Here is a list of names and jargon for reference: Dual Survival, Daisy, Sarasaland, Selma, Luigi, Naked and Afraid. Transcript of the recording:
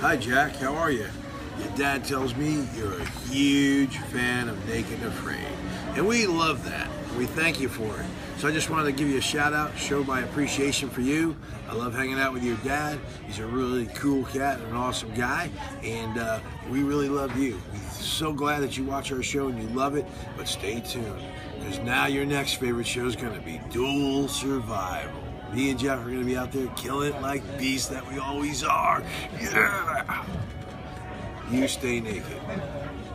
Hi Jack, how are you? Your dad tells me you're a huge fan of Naked and Afraid. And we love that. We thank you for it. So I just wanted to give you a shout out, show my appreciation for you. I love hanging out with your dad. He's a really cool cat and an awesome guy. And we really love you. We're so glad that you watch our show and you love it. But stay tuned, because now your next favorite show is going to be Dual Survival. Me and Jeff are going to be out there killing it like beasts that we always are. Yeah! You stay naked.